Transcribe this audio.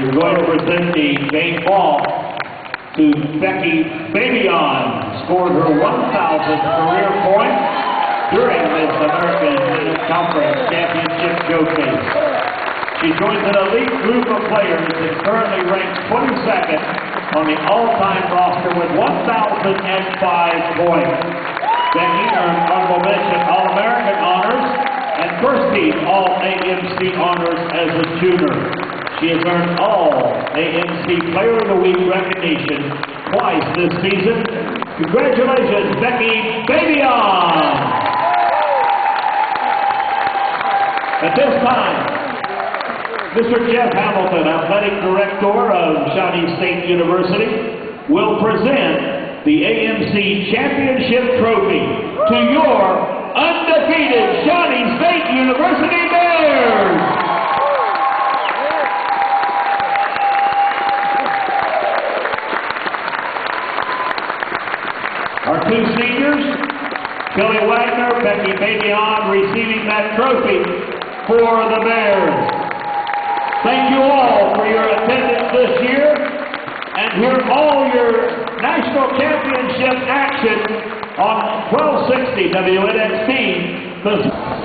We're going to present the game ball to Becky Babione. Scored her 1,000th career point during this American Tennis Conference Championship Showcase. She joins an elite group of players and currently ranks 22nd on the all-time roster with 1,005 points. Becky earned honorable mention All-American honors and first-team All-AMC honors as a junior. She has earned all AMC Player of the Week recognition twice this season. Congratulations, Becky Babione! At this time, Mr. Jeff Hamilton, Athletic Director of Shawnee State University, will present the AMC Championship Trophy to your undefeated Shawnee State University Bears! Our two seniors, Kelly Wagner, Becky Babione, receiving that trophy for the Bears. Thank you all for your attendance this year, and hear all your national championship action on 1260 WNXT.